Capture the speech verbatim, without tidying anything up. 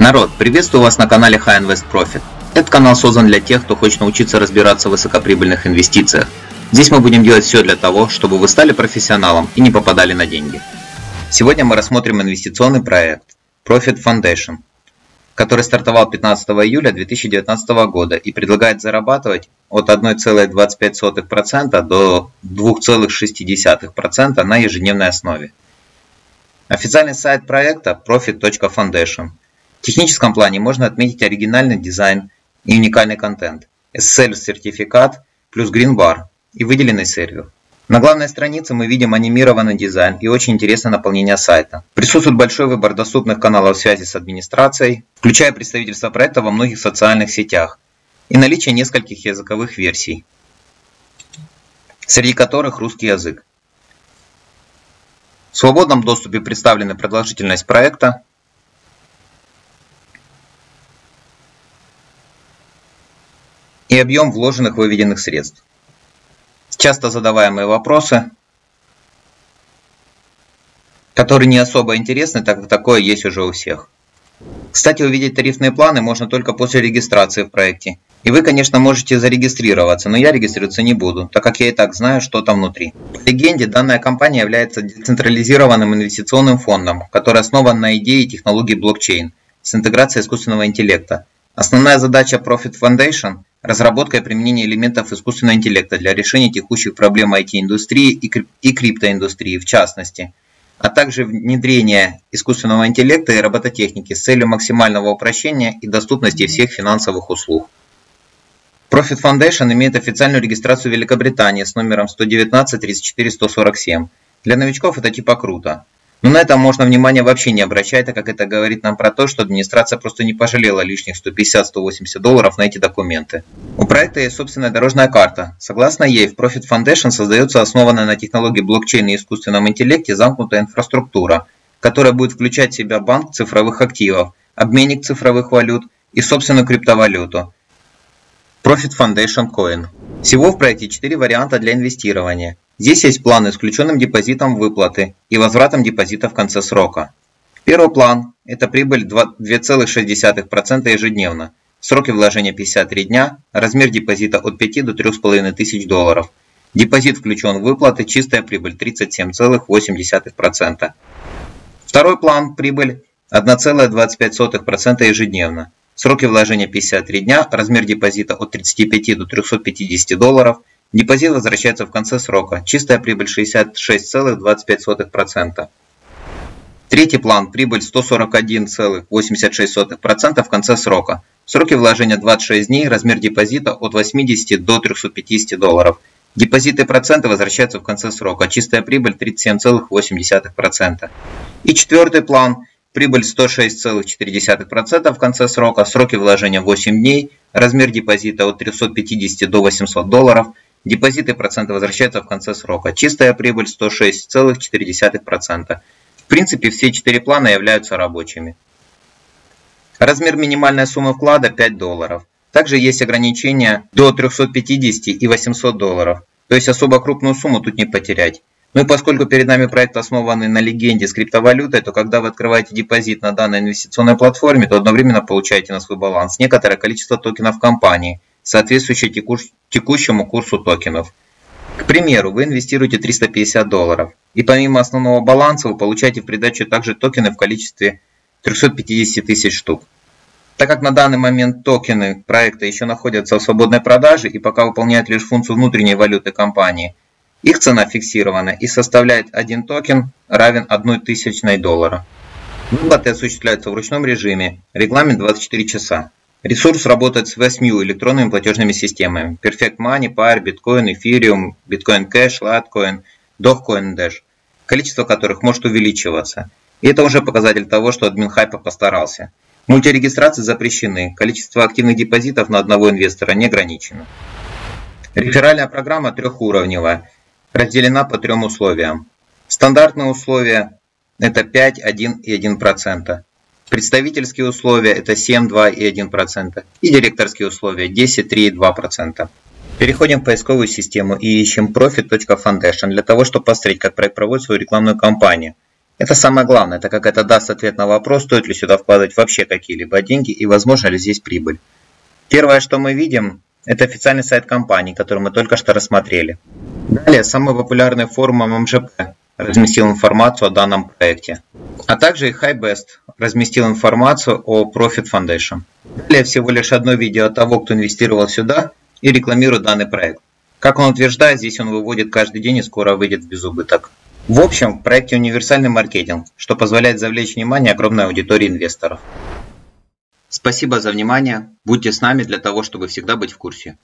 Народ, приветствую вас на канале High Invest Profit. Этот канал создан для тех, кто хочет научиться разбираться в высокоприбыльных инвестициях. Здесь мы будем делать все для того, чтобы вы стали профессионалом и не попадали на деньги. Сегодня мы рассмотрим инвестиционный проект Profit Foundation, который стартовал пятнадцатого июля две тысячи девятнадцатого года и предлагает зарабатывать от одной целой двадцати пяти сотых процента до двух целых шести десятых процента на ежедневной основе. Официальный сайт проекта профит точка фаундейшн. В техническом плане можно отметить оригинальный дизайн и уникальный контент, эс эс эл-сертификат плюс Green Bar и выделенный сервер. На главной странице мы видим анимированный дизайн и очень интересное наполнение сайта. Присутствует большой выбор доступных каналов связи с администрацией, включая представительство проекта во многих социальных сетях и наличие нескольких языковых версий, среди которых русский язык. В свободном доступе представлена продолжительность проекта, и объем вложенных выведенных средств. Часто задаваемые вопросы, которые не особо интересны, так как такое есть уже у всех. Кстати, увидеть тарифные планы можно только после регистрации в проекте. И вы, конечно, можете зарегистрироваться, но я регистрироваться не буду, так как я и так знаю, что там внутри. По легенде, данная компания является децентрализированным инвестиционным фондом, который основан на идее и технологии блокчейн с интеграцией искусственного интеллекта. Основная задача Profit Foundation – разработка и применение элементов искусственного интеллекта для решения текущих проблем ай ти-индустрии и, крип и криптоиндустрии в частности, а также внедрение искусственного интеллекта и робототехники с целью максимального упрощения и доступности всех финансовых услуг. Profit Foundation имеет официальную регистрацию в Великобритании с номером сто девятнадцать тридцать четыре сто сорок семь. Для новичков это типа круто. Но на это можно внимание вообще не обращать, так как это говорит нам про то, что администрация просто не пожалела лишних сто пятьдесят — сто восемьдесят долларов на эти документы. У проекта есть собственная дорожная карта. Согласно ей, в Profit Foundation создается основанная на технологии блокчейна и искусственном интеллекте замкнутая инфраструктура, которая будет включать в себя банк цифровых активов, обменник цифровых валют и собственную криптовалюту. Profit Foundation Coin. Всего в проекте четыре варианта для инвестирования. Здесь есть планы с включенным депозитом выплаты и возвратом депозита в конце срока. Первый план – это прибыль две целых шесть десятых процента ежедневно, сроки вложения пятьдесят три дня, размер депозита от пяти до трёх с половиной тысяч долларов. Депозит включен в выплаты, чистая прибыль тридцать семь целых восемь десятых процента. Второй план – прибыль одна целая двадцать пять сотых процента ежедневно, сроки вложения пятьдесят три дня, размер депозита от тридцати пяти до трёхсот пятидесяти долларов. Депозит возвращается в конце срока. Чистая прибыль шестьдесят шесть целых двадцать пять сотых процента. Третий план. Прибыль сто сорок один целых восемьдесят шесть сотых процента в конце срока. Сроки вложения двадцать шесть дней. Размер депозита от восьмидесяти до трёхсот пятидесяти долларов. Депозиты и проценты возвращаются в конце срока. Чистая прибыль тридцать семь целых восемь десятых процента. И четвертый план. Прибыль сто шесть целых четыре десятых процента в конце срока. Сроки вложения восемь дней. Размер депозита от трёхсот пятидесяти до восьмисот долларов. Депозиты и проценты возвращаются в конце срока. Чистая прибыль сто шесть целых четыре десятых процента. В принципе, все четыре плана являются рабочими. Размер минимальной суммы вклада пять долларов. Также есть ограничения до трёхсот пятидесяти и восьмисот долларов. То есть особо крупную сумму тут не потерять. Ну и поскольку перед нами проект основанный на легенде с криптовалютой, то когда вы открываете депозит на данной инвестиционной платформе, то одновременно получаете на свой баланс некоторое количество токенов компании, соответствующее текущему курсу токенов. К примеру, вы инвестируете триста пятьдесят долларов, и помимо основного баланса вы получаете в придачу также токены в количестве трёхсот пятидесяти тысяч штук. Так как на данный момент токены проекта еще находятся в свободной продаже и пока выполняют лишь функцию внутренней валюты компании, их цена фиксирована и составляет один токен равен одной тысячной доллара. Выплаты осуществляются в ручном режиме, регламент двадцать четыре часа. Ресурс работает с восемью электронными платежными системами – Perfect Money, Payeer, Bitcoin, Ethereum, Bitcoin Cash, Litecoin, Dogecoin, Dash, количество которых может увеличиваться. И это уже показатель того, что админ хайпа постарался. Мультирегистрации запрещены, количество активных депозитов на одного инвестора не ограничено. Реферальная программа трехуровневая, разделена по трем условиям. Стандартные условия – это пять, один и один процент. Представительские условия – это семь, два и один процент. И директорские условия – десять, три и два процента. Переходим в поисковую систему и ищем профит точка фаундейшн для того, чтобы посмотреть, как проект проводит свою рекламную кампанию. Это самое главное, так как это даст ответ на вопрос, стоит ли сюда вкладывать вообще какие-либо деньги и возможно ли здесь прибыль. Первое, что мы видим, это официальный сайт компании, который мы только что рассмотрели. Далее, самый популярный форум эм эм джи пи разместил информацию о данном проекте. А также и HighBest разместил информацию о Profit Foundation. Далее всего лишь одно видео того, кто инвестировал сюда и рекламирует данный проект. Как он утверждает, здесь он выводит каждый день и скоро выйдет в безубыток. В общем, в проекте универсальный маркетинг, что позволяет завлечь внимание огромной аудитории инвесторов. Спасибо за внимание. Будьте с нами для того, чтобы всегда быть в курсе.